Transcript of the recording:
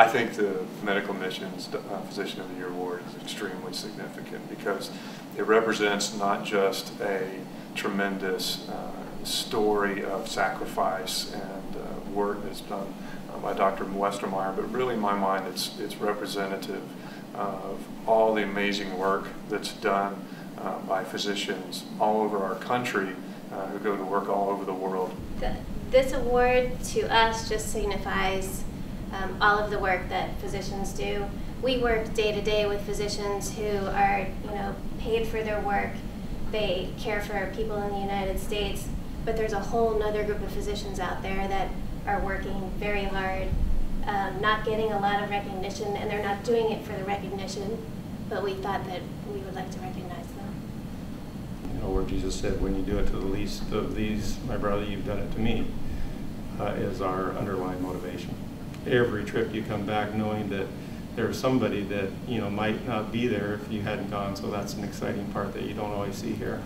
I think the Medical Missions Physician of the Year award is extremely significant because it represents not just a tremendous story of sacrifice and work that's done by Dr. Westermeyer, but really in my mind it's representative of all the amazing work that's done by physicians all over our country who go to work all over the world. This award to us just signifies all of the work that physicians do. We work day to day with physicians who are, you know, paid for their work. They care for people in the United States, but there's a whole other group of physicians out there that are working very hard, not getting a lot of recognition, and they're not doing it for the recognition, but we thought that we would like to recognize them. You know, where Jesus said, when you do it to the least of these, my brother, you've done it to me, is our underlying motivation. Every trip you come back knowing that there's somebody that, you know, might not be there if you hadn't gone, so that's an exciting part that you don't always see here.